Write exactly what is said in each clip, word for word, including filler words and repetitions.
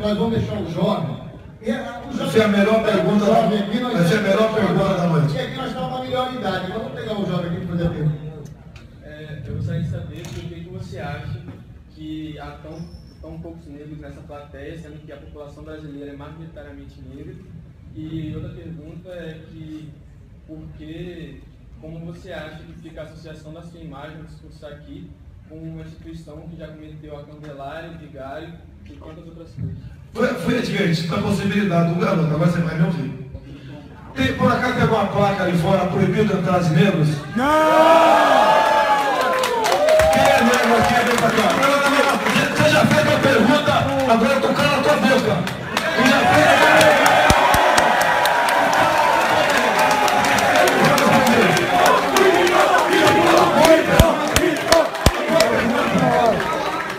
nós vamos deixar o jovem. Essa é a melhor pergunta da noite. Essa é a melhor pergunta da noite. Porque aqui nós estamos na melhor idade. Vamos pegar o jovem aqui para fazer a pergunta. É, eu gostaria de saber por que você acha que há tão, tão poucos negros nessa plateia, sendo que a população brasileira é majoritariamente negra. E outra pergunta é que por que, como você acha que fica a associação da sua imagem, discurso aqui, com uma instituição que já cometeu a Candelária, o Bigalho e quantas outras coisas? Foi, foi advertida a possibilidade do garoto, agora você vai me ouvir. Tem, por acaso pegou uma placa ali fora, proibido entrar as negros? Não! Quem é negro aqui, vem pra cá. Você já fez a pergunta, agora tu cala a tua boca. Tu já fez a pergunta.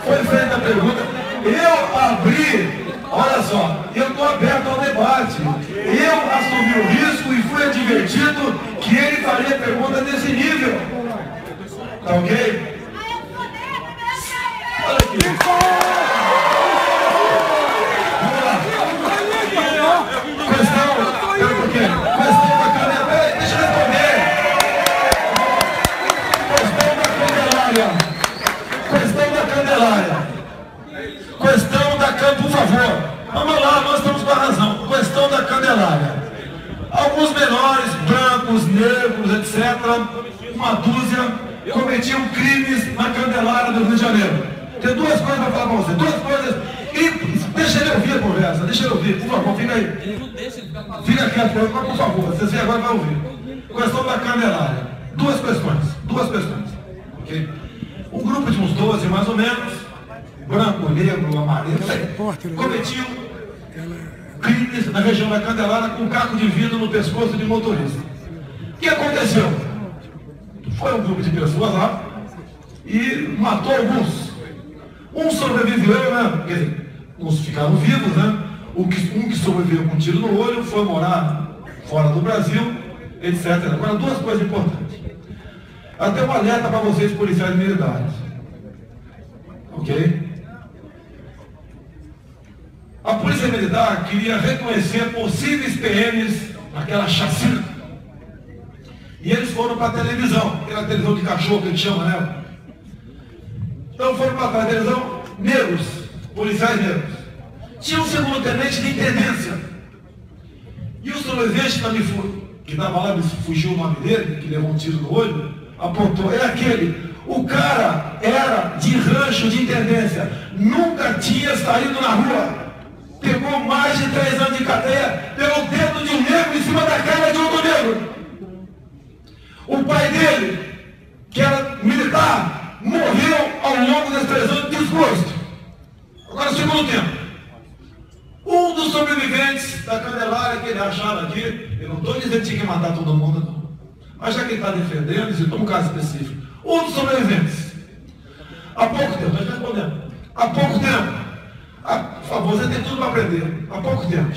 Foi feita a pergunta. Eu abri. Olha só, eu estou aberto ao debate. Eu assumi o risco e fui advertido que ele faria pergunta desse nível. Tá ok? Olha aqui. Vamos lá. Questão, pera por quê? Questão da Candelária. Deixa eu responder. Questão da Candelária. Questão da Candelária. Questão da Candelária, por favor. Vamos lá, nós estamos com a razão. Questão da Candelária. Alguns menores, brancos, negros, etcétera, uma dúzia, cometiam crimes na Candelária do Rio de Janeiro. Tem duas coisas para falar para você. Duas coisas. E deixa ele ouvir a conversa, deixa ele ouvir. Por favor, fica aí. Fica quieto, por favor. Vocês agora vão ouvir. Questão da Candelária. Duas questões. Duas questões. Okay? Um grupo de uns doze, mais ou menos, branco, negro, amarelo, cometiam crimes na região da Candelária com caco de vidro no pescoço de motorista. O que aconteceu? Foi um grupo de pessoas lá e matou alguns. Um sobreviveu, né? Quer dizer, uns ficaram vivos, né? Um que sobreviveu com um tiro no olho, foi morar fora do Brasil, etcétera. Agora, duas coisas importantes. Até um alerta para vocês, policiais militares. Ok? A Polícia Militar queria reconhecer possíveis P Ms naquela chacina. E eles foram para a televisão, aquela televisão de cachorro que a gente chama, né? Então foram para a televisão negros, policiais negros. Tinha um segundo-tenente de intendência. E o sobrevivente que estava lá, fugiu o nome dele, que levou um tiro no olho, apontou, é aquele. O cara era de rancho de intendência, nunca tinha saído na rua. Pegou mais de três anos de cadeia pelo dedo de um negro em cima da cara de outro negro. O pai dele, que era militar, morreu ao longo das três anos de desgosto. Agora, segundo tempo. Um dos sobreviventes da Candelária que ele achava aqui, eu não estou dizendo que tinha que matar todo mundo, não. Mas já que ele está defendendo, isso é um caso específico. Um dos sobreviventes. Há pouco tempo, nós respondemos. Há pouco tempo. A, por favor, você tem tudo para aprender. Há pouco tempo.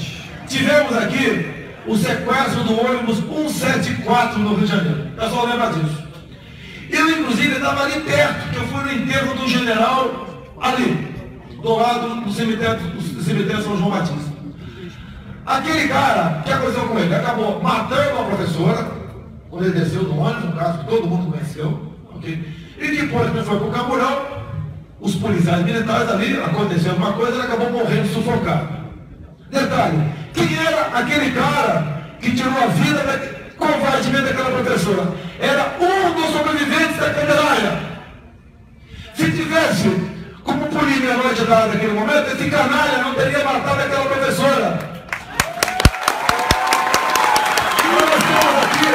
Tivemos aqui o sequestro do ônibus cento e setenta e quatro no Rio de Janeiro. O pessoal lembra disso. Eu, inclusive, estava ali perto, que eu fui no enterro do general ali, do lado do cemitério, do cemitério São João Batista. Aquele cara, o que aconteceu com ele? Acabou matando uma professora, quando ele desceu do ônibus, um caso que todo mundo conheceu. E depois que ele foi para o Camburão, os policiais militares ali, aconteceu alguma coisa, ele acabou morrendo sufocado. Detalhe, quem era aquele cara que tirou a vida covardemente daquela professora? Era um dos sobreviventes da Candelária. Se tivesse, como polícia não tinha dado naquele momento, esse canalha não teria matado aquela professora. E nós temos aqui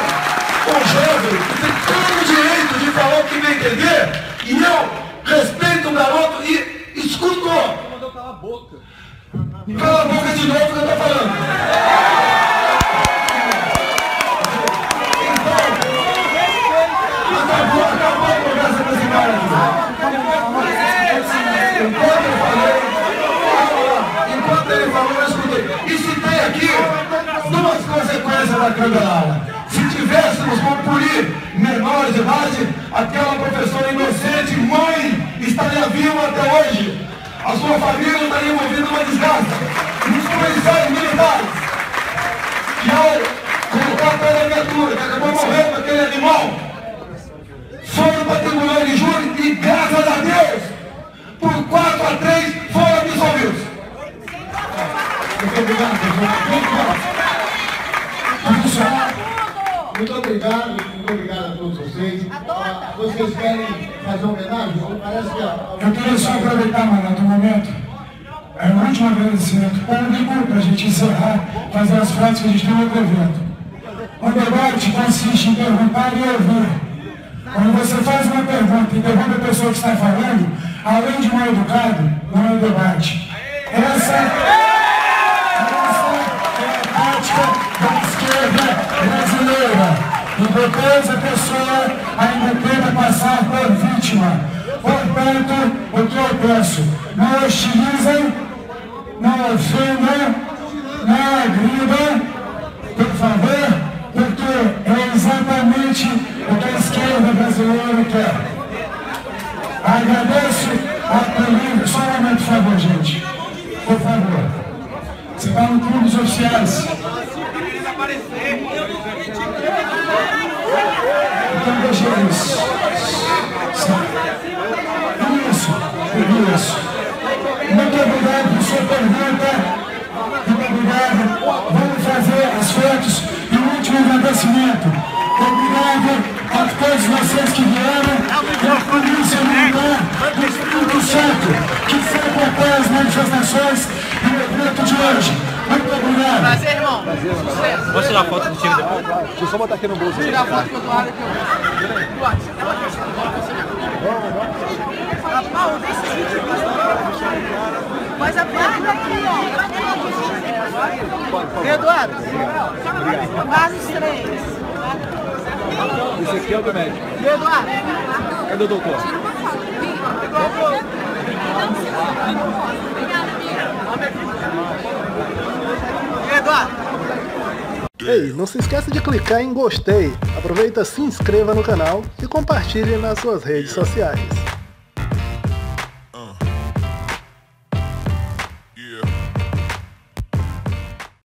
um jovem que tem todo o direito de falar o que me entender, e eu respeito o garoto e escuto. Mandou calar a boca. Cala a boca de novo que eu estou falando. Então, acabou, acabou a conversa com esse cara aqui. Enquanto eu falei, enquanto ele falou, eu escutei. E citei aqui duas consequências da Candelária. Se tivéssemos como punir menores de idade, aquela professora inocente, mãe, estaria viva até hoje. a sua família não estaria envolvida numa desgraça. E os policiais militares, que ao colocar para a viatura, que acabou morrendo aquele animal, foram para tribunal de júri e, graças a Deus, por quatro a três foram absolvidos. Muito obrigado, pessoal. Muito obrigado, muito obrigado a todos vocês. Ah, vocês querem fazer uma homenagem? Parece que a... Eu queria só aproveitar, Manato, um momento. É um último agradecimento público para a gente encerrar, fazer as frases que a gente tem no outro evento. O debate consiste em perguntar e ouvir. Quando você faz uma pergunta e interrompe a pessoa que está falando, além de mal educado, não é um debate. Essa... da esquerda brasileira, e depois a pessoa ainda tenta passar por vítima. Portanto, o que eu peço? Não hostilizem, não ofendam, não agridam, por favor, porque é exatamente o que a esquerda brasileira quer. Agradeço a polícia. Só um momento, por favor, gente. Por favor. Você está no clube dos oficiais. Então deixa isso. Isso, isso. Muito obrigado por sua pergunta. Muito obrigado. Vamos fazer as fotos e um último agradecimento. Obrigado a todos vocês que vieram, a Polícia Militar do Espírito Santo, que foi acompanhar as manifestações e o evento de hoje. Muito obrigado. Prazer, irmão. Vou tirar foto do time depois. Deixa eu só botar aqui no bolso. Vou tirar foto com o Eduardo aqui. Eduardo, você tava aqui. Vamos, vamos. Mas a parte daqui, ó. Eduardo. Mais os três. Esse aqui é o do médico. Eduardo. Cadê o doutor? Tira uma foto. Obrigada, amiga. Ei, não se esqueça de clicar em gostei, aproveita, se inscreva no canal e compartilhe nas suas redes sociais.